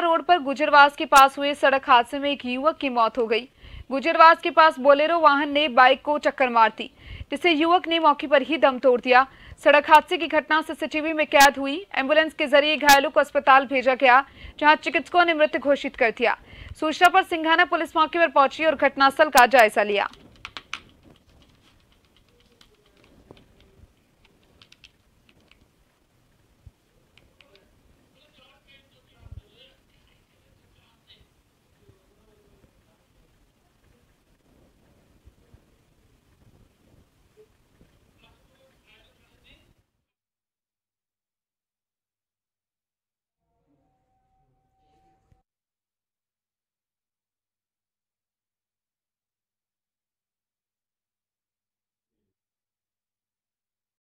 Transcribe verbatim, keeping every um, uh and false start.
Road पर गुजरवास के पास हुए सड़क हादसे में एक युवक की मौत हो गई। गुजरवास के पास बोलेरो वाहन ने बाइक को टक्कर मार दी, जिससे युवक ने मौके पर ही दम तोड़ दिया। सड़क हादसे की घटना सीसीटीवी में कैद हुई। एम्बुलेंस के जरिए घायलों को अस्पताल भेजा गया, जहां चिकित्सकों ने मृत घोषित कर दिया। सूचना पर सिंघाना पुलिस मौके पर पहुंची और घटनास्थल का जायजा लिया।